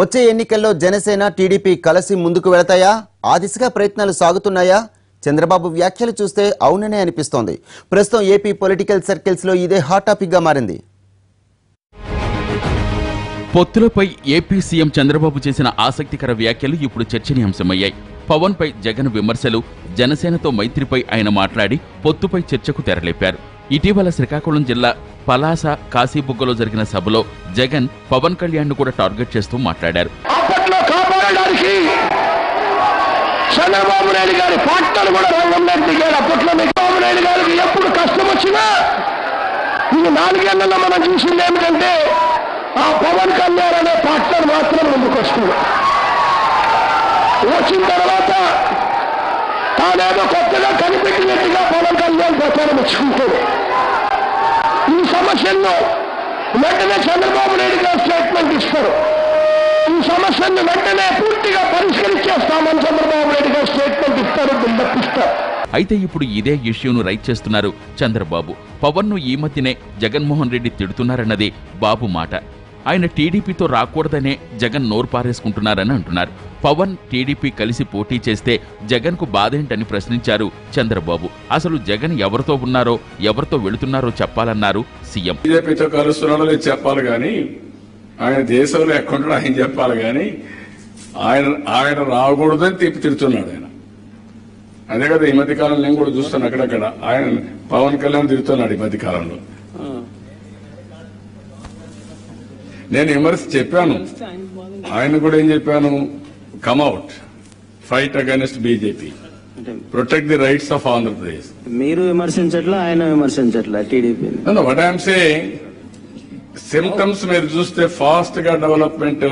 వచ్చే ఎన్నికల్లో జనసేన టీడీపీ కలిసి ముందుకు వెళ్తాయా? ఆ దిశగా ప్రయత్నాలు సాగుతున్నాయా? చంద్రబాబు వ్యాఖ్యలు చూస్తే అవుననే అనిపిస్తోంది. ప్రస్తుతం ఏపీ పొలిటికల్ సర్కిల్స్లో ఇదే హాట్ టాపిక్గా మారింది. పొత్తులపై ఏపీ సీఎం చంద్రబాబు చేసిన ఆసక్తికర వ్యాఖ్యలు ఇప్పుడు చర్చనీయాంశమయ్యాయి. పవన్పై జగన్ విమర్శలు, జనసేనతో మైత్రిపై ఆయన మాట్లాడి పొత్తుపై చర్చకు తెరలేపారు. ఇటీవల శ్రీకాకుళం జిల్లా పలాస, కాశీబుగ్గలో జరిగిన సభలో జగన్ పవన్ కళ్యాణ్ ను కూడా టార్గెట్ చేస్తూ మాట్లాడారు. వచ్చిన తర్వాత తానేదో కొత్తగా కనిపెట్టినట్టుగా పవన్ కళ్యాణ్ ప్రచారం ఇచ్చుకుంటాడు. ఈ సమస్యలను వెంటనే చంద్రబాబు నాయుడు గారు స్టేట్మెంట్ ఇస్తారు. ఈ సమస్యను వెంటనే పూర్తిగా పరిష్కరించేస్తామని చంద్రబాబు నాయుడు గారు స్టేట్మెంట్ ఇస్తారు, బిల్డప్పిస్తారు. అయితే ఇప్పుడు ఇదే ఇష్యూను రైట్ చేస్తున్నారు చంద్రబాబు. పవన్ ను ఈ మధ్యనే జగన్మోహన్ రెడ్డి తిడుతున్నారన్నది బాబు మాట. ఆయన టీడీపీతో రాకూడదనే జగన్ నోరు పారేసుకుంటున్నారని అంటున్నారు. పవన్ టీడీపీ కలిసి పోటీ చేస్తే జగన్ కు బాధేంటని ప్రశ్నించారు చంద్రబాబు. అసలు జగన్ ఎవరితో ఉన్నారో, ఎవరితో వెళుతున్నారో చెప్పాలన్నారు సీఎం. బీజేపీతో కలుస్తున్నాడో లేదు చెప్పాలి గాని, ఆయన దేశంలో ఎక్కడున్నాడో ఆయన చెప్పాలి గాని, ఆయన రాకూడదని తిప్పి తిడుతున్నాడు ఆయన. అదే కదా ఈ మధ్య కాలంలో నేను కూడా చూస్తాను అక్కడక్కడ ఆయన పవన్ కళ్యాణ్ తిడుతున్నాడు. ఈ మధ్య కాలంలో నేను విమర్శ చెప్పాను, ఆయన కూడా ఏం చెప్పాను, come out, fight against BJP, protect the rights of Andhra Pradesh. మీరు విమర్శించట్లా, ఆయన విమర్శించట్లా TDP. What I'm saying, symptoms మీరు చూస్తే ఫాస్ట్ గా డెవలప్మెంట్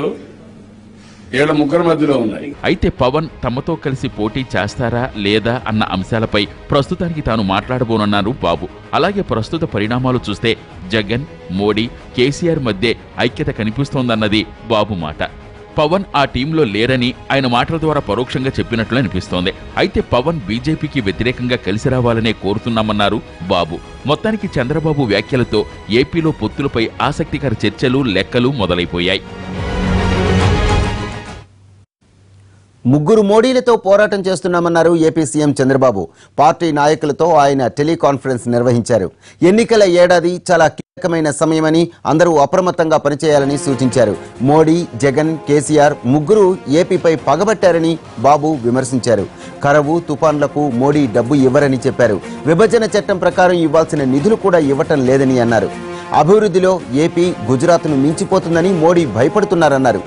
ఏళ్ళ ముగ్గురు మధ్యలో ఉన్నాయి. అయితే పవన్ తమతో కలిసి పోటీ చేస్తారా లేదా అన్న అంశాలపై ప్రస్తుతానికి తాను మాట్లాడబోనన్నారు బాబు. అలాగే ప్రస్తుత పరిణామాలు చూస్తే జగన్, మోడీ, కేసీఆర్ మధ్య ఐక్యత కనిపిస్తోందన్నది బాబు మాట. పవన్ ఆ టీంలో లేరని ఆయన మాటల ద్వారా పరోక్షంగా చెప్పినట్లు అనిపిస్తోంది. అయితే పవన్ బీజేపీకి వ్యతిరేకంగా కలిసి రావాలనే కోరుతున్నామన్నారు బాబు. మొత్తానికి చంద్రబాబు వ్యాఖ్యలతో ఏపీలో పొత్తులపై ఆసక్తికర చర్చలు, లెక్కలు మొదలైపోయాయి. ముగ్గురు మోడీలతో పోరాటం చేస్తున్నామన్నారు ఏపీ సీఎం చంద్రబాబు. పార్టీ నాయకులతో ఆయన టెలికాన్ఫరెన్స్ నిర్వహించారు. ఎన్నికల ఏడాది చాలా కీలకమైన సమయమని, అందరూ అప్రమత్తంగా పనిచేయాలని సూచించారు. మోడీ, జగన్, కేసీఆర్ ముగ్గురు ఏపీపై పగబట్టారని బాబు విమర్శించారు. కరవు, తుఫాన్లకు మోడీ డబ్బు ఇవ్వరని చెప్పారు. విభజన చట్టం ప్రకారం ఇవ్వాల్సిన నిధులు కూడా ఇవ్వటం లేదని అన్నారు. అభివృద్ధిలో ఏపీ గుజరాత్ను మించిపోతుందని మోడీ భయపడుతున్నారన్నారు.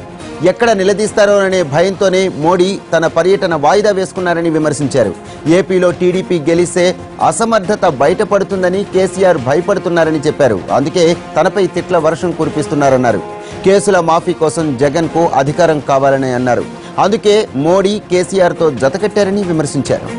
ఎక్కడ నిలదీస్తారో అనే భయంతోనే మోడీ తన పర్యటన వాయిదా వేసుకున్నారని విమర్శించారు. ఏపీలో టీడీపీ గెలిస్తే అసమర్థత బయటపడుతుందని కేసీఆర్ భయపడుతున్నారని చెప్పారు. అందుకే తనపై తిట్ల వర్షం కురిపిస్తున్నారన్నారు. కేసుల మాఫీ కోసం జగన్కు అధికారం కావాలని అన్నారు. అందుకే మోడీ కేసీఆర్తో జతకట్టారని విమర్శించారు.